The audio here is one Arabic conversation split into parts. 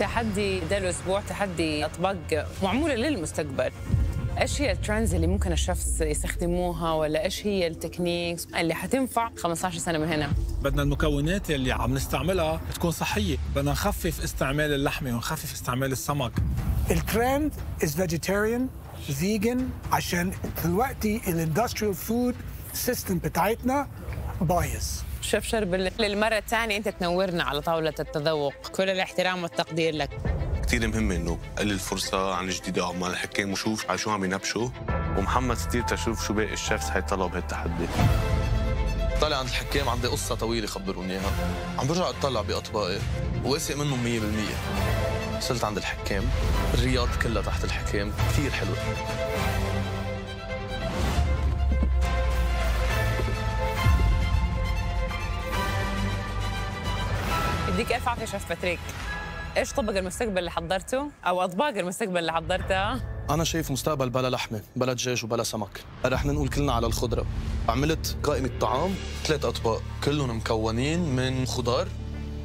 تحدي ده الأسبوع تحدي أطباق معمولة للمستقبل. إيش هي الترندز اللي ممكن الشخص يستخدموها، ولا إيش هي التكنيكس اللي حتنفع 15 سنة من هنا؟ بدنا المكونات اللي عم نستعملها تكون صحية، بدنا نخفف استعمال اللحمة ونخفف استعمال السمك. الترند is vegetarian, vegan، عشان دلوقتي الاندستريال فود سيستم بتاعتنا بايظ. شيف شربل، للمرة الثانية أنت تنورنا على طاولة التذوق، كل الاحترام والتقدير لك. كثير مهم إنه قلل الفرصة عن الجديدة أعمال الحكام وشوف على شو عم ينبشوا، ومحمد ستير تشوف شو باقي الشيفز حيطلعوا بهالتحدي. طالع عند الحكام عندي قصة طويلة خبروني إياها، عم برجع أطلع بأطباقي وواثق منهم 100%. وصلت عند الحكام، الرياض كلها تحت الحكام، كثير حلوة. بديك ألف عافية شيف باتريك. إيش طبق المستقبل اللي حضرته؟ أو أطباق المستقبل اللي حضرتها؟ أنا شايف مستقبل بلا لحمة، بلا دجاج وبلا سمك. رح نقول كلنا على الخضرة. عملت قائمة طعام 3 أطباق كلهم مكونين من خضار.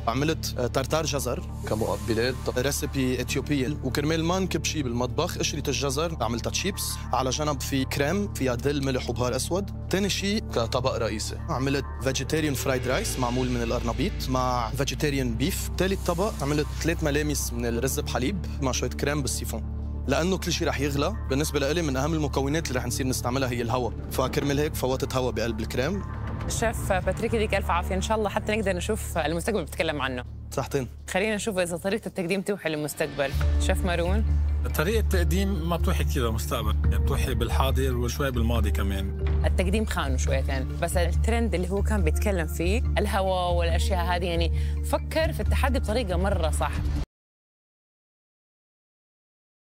عملت تارتار جزر كمقبلات، ريسيبي إثيوبية، وكرمال ما نكب شيء بالمطبخ قشرة الجزر عملتها تشيبس، على جنب في كريم فيها ذل ملح وبهار أسود. ثاني شيء كطبق رئيسي عملت فيجيتيريان فرايد رايس معمول من الأرنبيط مع فيجيتيريان بيف. ثالث طبق عملت 3 ملامس من الرز بحليب مع شوية كريم بالسيفون، لأنه كل شيء رح يغلى. بالنسبة لإلي من أهم المكونات اللي رح نصير نستعملها هي الهواء، فكرمال هيك فوتت هواء بقلب الكريم. شيف باتريك يديك ألف عافية، إن شاء الله حتى نقدر نشوف المستقبل بتكلم عنه. صحتين. خلينا نشوف إذا طريقة التقديم توحي للمستقبل. شيف مارون، طريقة التقديم ما بتوحي كثير للمستقبل، بتوحي بالحاضر وشوي بالماضي كمان. التقديم خانوا شويتين، بس الترند اللي هو كان بيتكلم فيه الهواء والأشياء هذه، يعني فكر في التحدي بطريقة مرة صح.